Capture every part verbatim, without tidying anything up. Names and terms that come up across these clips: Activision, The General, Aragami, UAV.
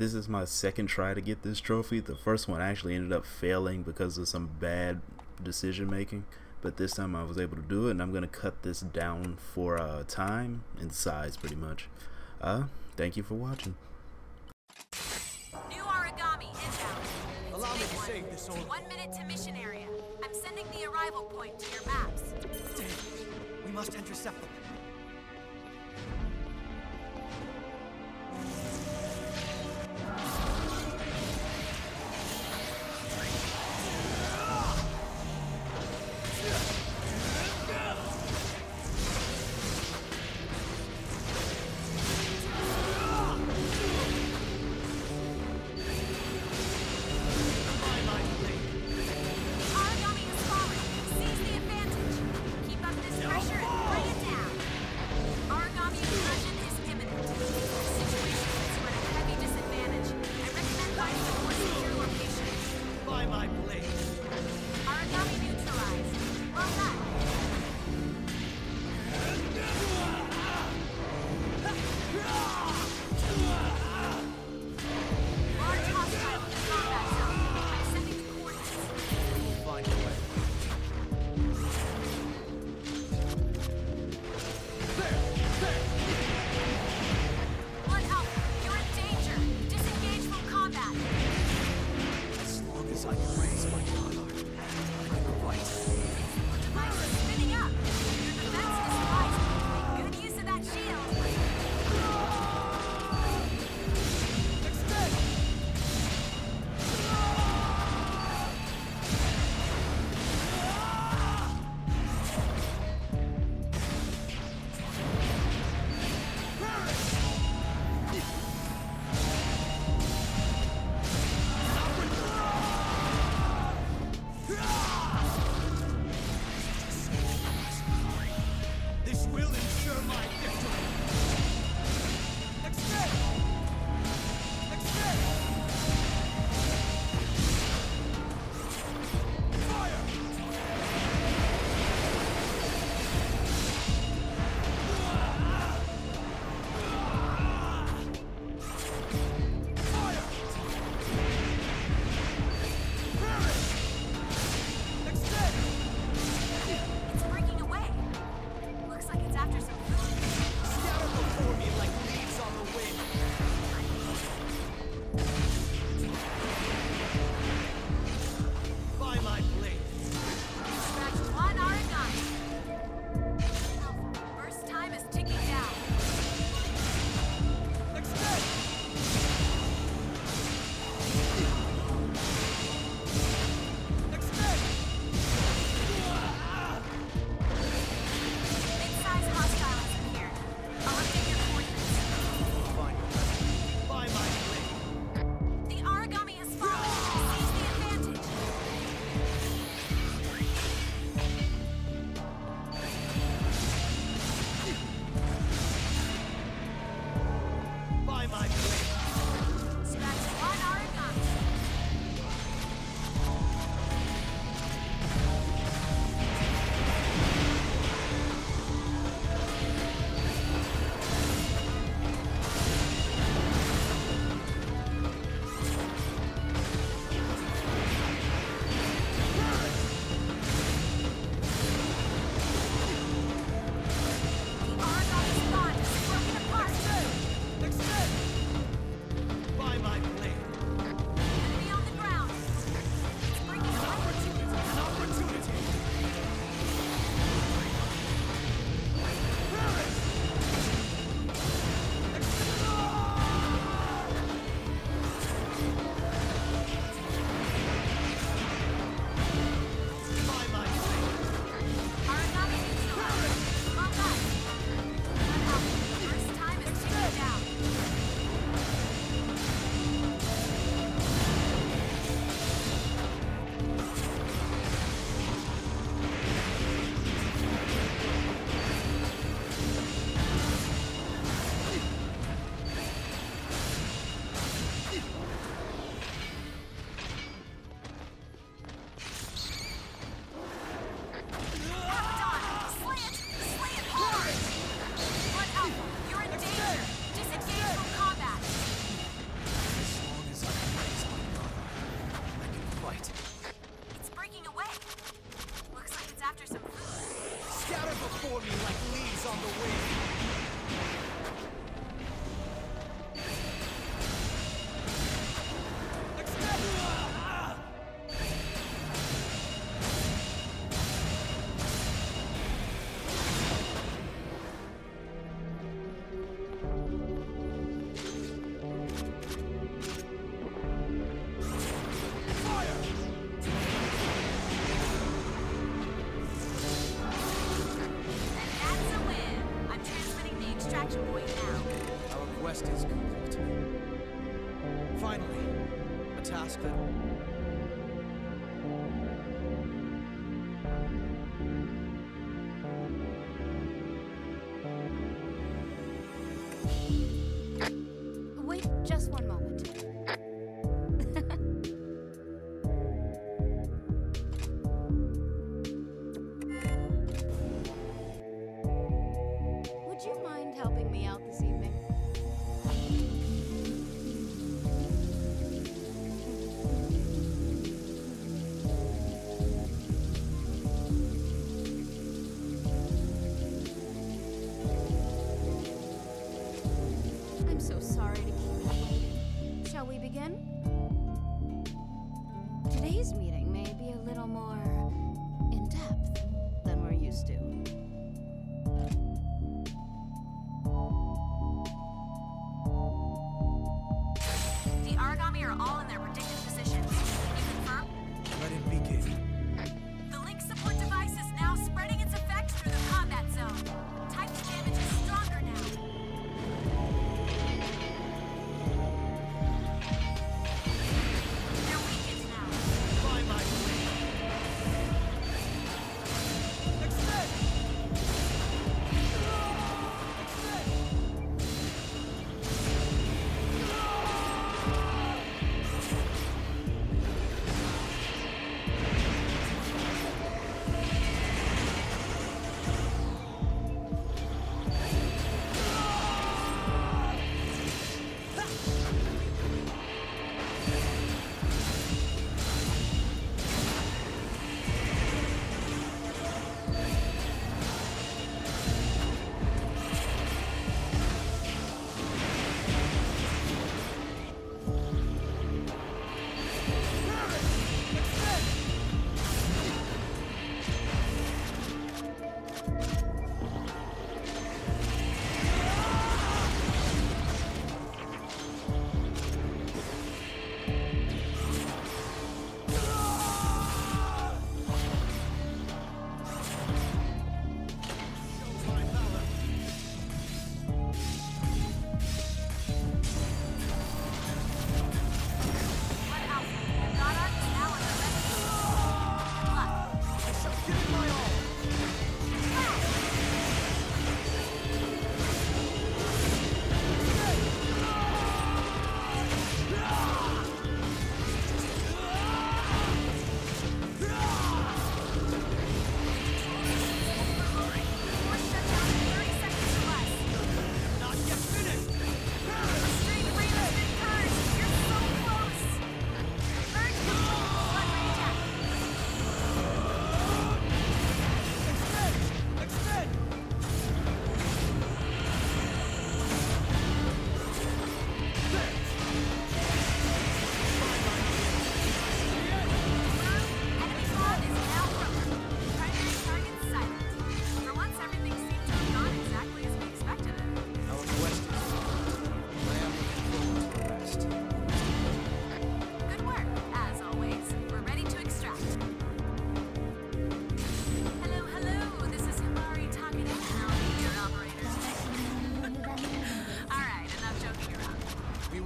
This is my second try to get this trophy. The first one actually ended up failing because of some bad decision making, but this time I was able to do it, and I'm gonna cut this down for uh, time and size pretty much. Uh, thank you for watching. New Aragami inbound. Allow me to save this order. One minute to mission area. I'm sending the arrival point to your maps. Damn. We must intercept them. quest is complete. Finally, a task that... Wait just one moment. Would you mind helping me out this evening? Today's meeting may be a little more in-depth than we're used to. The Aragami are all in their predicted positions. Can you confirm? Let it begin. The Link support device is now spreading its effects through the combat zone. Titan's damage is stronger now.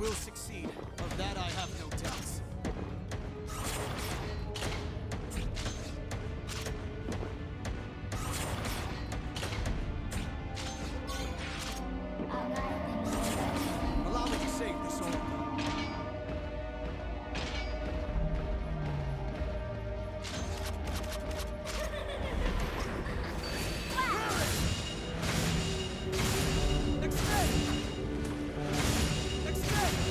Will succeed. Of that I have no doubts. Allow me to save this old man. Thank you.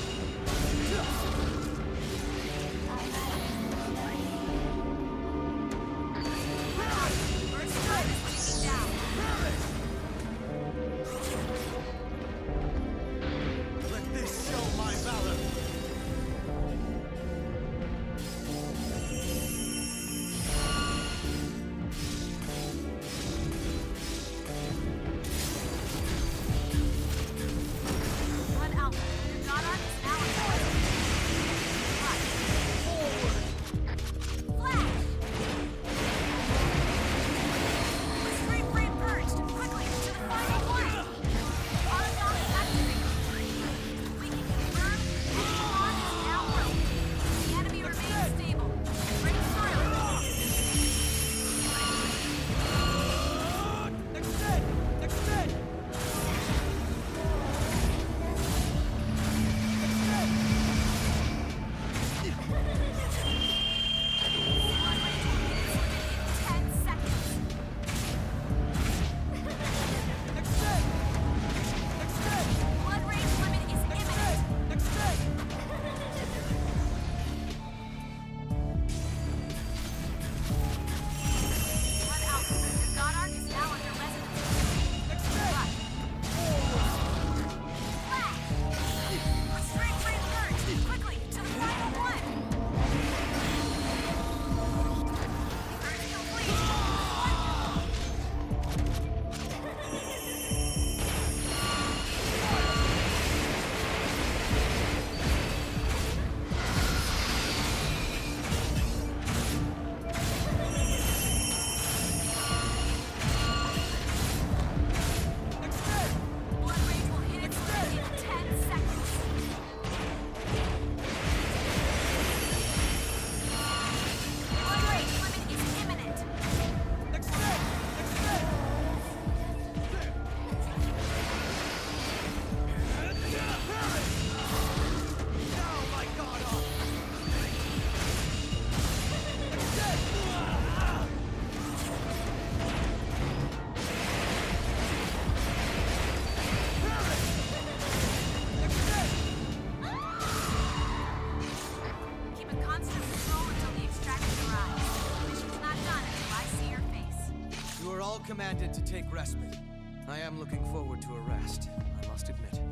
commanded to take respite. I am looking forward to a rest, I must admit.